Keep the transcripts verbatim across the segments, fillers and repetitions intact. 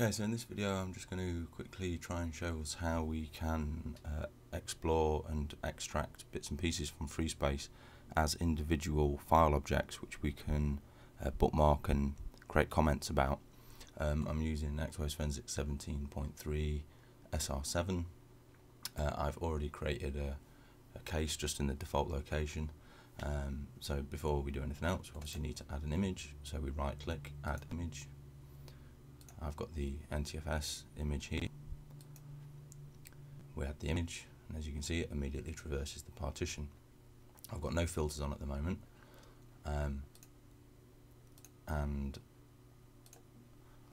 Okay, so in this video I'm just going to quickly try and show us how we can uh, explore and extract bits and pieces from FreeSpace as individual file objects which we can uh, bookmark and create comments about. Um, I'm using X-Ways Forensic seventeen point three S R seven. Uh, I've already created a, a case just in the default location. Um, so before we do anything else, we obviously need to add an image. So we right click, add image. I've got the N T F S image here. We add the image, and as you can see, it immediately traverses the partition. I've got no filters on at the moment, um, and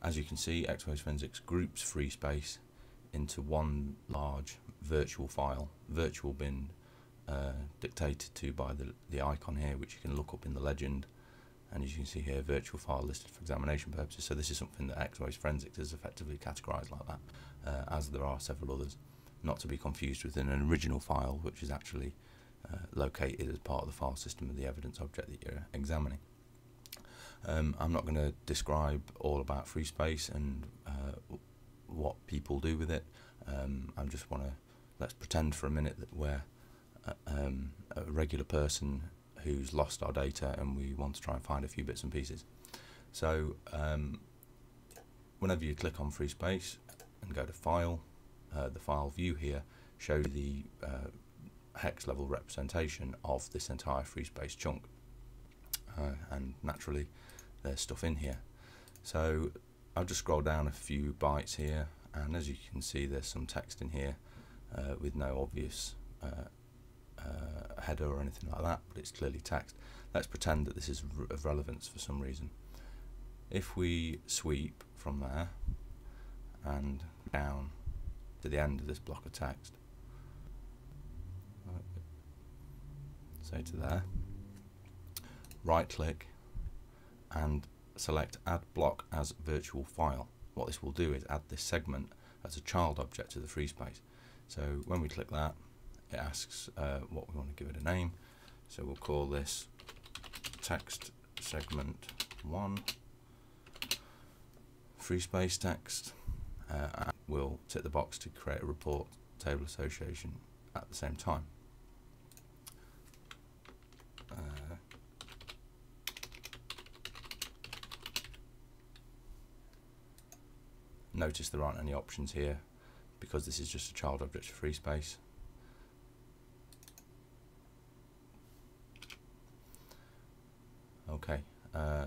as you can see, X-Ways Forensic groups FreeSpace into one large virtual file, virtual bin uh, dictated to by the, the icon here, which you can look up in the legend. And as you can see here, virtual file listed for examination purposes. So this is something that X-Ways Forensic has effectively categorized like that, uh, as there are several others, not to be confused with an original file, which is actually uh, located as part of the file system of the evidence object that you're examining. Um, I'm not going to describe all about FreeSpace and uh, what people do with it. Um, I just want to, let's pretend for a minute that we're uh, um, a regular person who's lost our data and we want to try and find a few bits and pieces. So um, whenever you click on FreeSpace and go to File, uh, the file view here shows the uh, hex level representation of this entire FreeSpace chunk, uh, and naturally there's stuff in here. So I'll just scroll down a few bytes here, and as you can see there's some text in here uh, with no obvious uh, Uh, header or anything like that, but it's clearly text. Let's pretend that this is of relevance for some reason. If we sweep from there and down to the end of this block of text, so to there, right click and select add block as virtual file. What this will do is add this segment as a child object to the FreeSpace. So when we click that, it asks uh, what we want to give it a name, so we'll call this text segment one FreeSpace text, uh, and we'll tick the box to create a report table association at the same time. Uh, notice there aren't any options here because this is just a child object for FreeSpace. Okay, uh,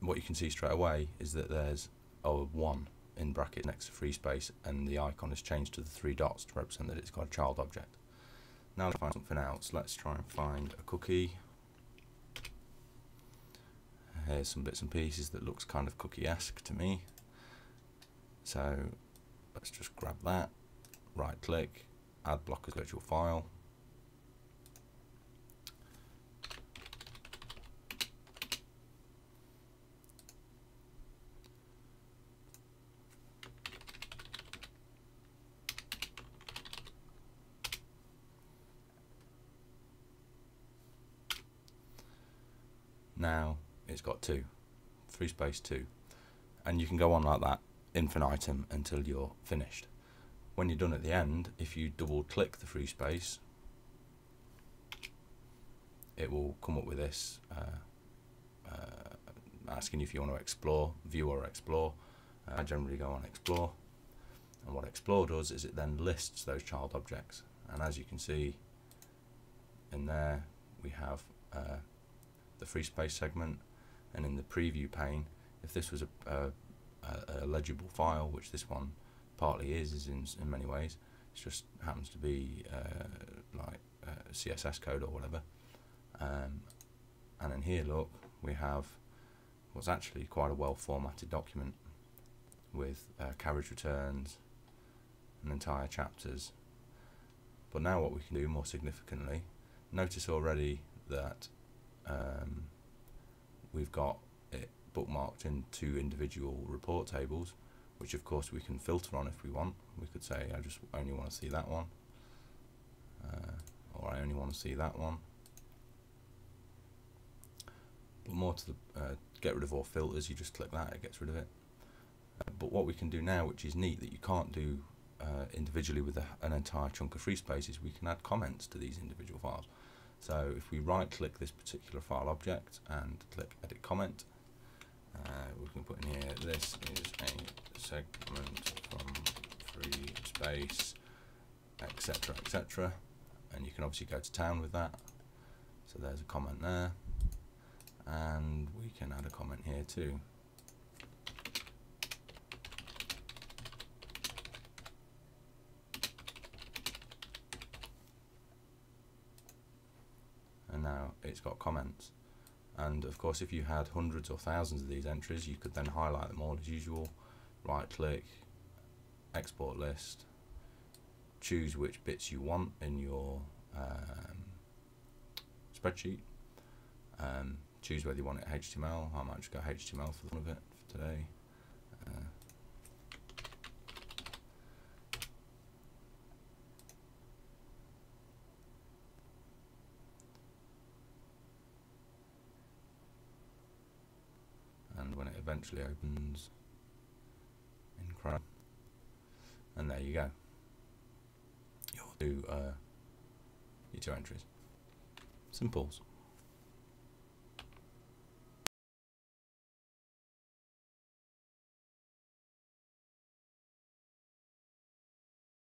what you can see straight away is that there's a one in bracket next to FreeSpace, and the icon is changed to the three dots to represent that it's got a child object. Now to find something else, let's try and find a cookie. Here's some bits and pieces that looks kind of cookie-esque to me. So let's just grab that, right click, add block as virtual file. Now it's got two, FreeSpace two, and you can go on like that infinitum until you're finished. When you're done at the end, if you double click the FreeSpace, it will come up with this uh, uh, asking you if you want to explore, view or explore. Uh, I generally go on explore, and what explore does is it then lists those child objects, and as you can see in there we have uh, the FreeSpace segment, and in the preview pane, if this was a, a, a legible file, which this one partly is, is in, in many ways, it just happens to be uh, like uh, C S S code or whatever. Um, and in here, look, we have what's actually quite a well-formatted document with uh, carriage returns and entire chapters. But now what we can do more significantly, notice already that Um, we've got it bookmarked in two individual report tables, which of course we can filter on if we want. We could say I just only want to see that one, uh, or I only want to see that one. But more to the uh, get rid of all filters, you just click that, it gets rid of it. But what we can do now, which is neat, that you can't do uh, individually with a, an entire chunk of free space, is we can add comments to these individual files. So if we right click this particular file object and click edit comment, uh, we can put in here, this is a segment from free space, etc, etc, and you can obviously go to town with that. So there's a comment there, and we can add a comment here too. And now it's got comments. And of course, if you had hundreds or thousands of these entries, you could then highlight them all as usual, right click, export list, choose which bits you want in your um, spreadsheet, um, choose whether you want it H T M L. I might just go H T M L for the fun of it for today. Uh, eventually opens in Chrome, and there you go. Your two, uh, your two entries. Simples.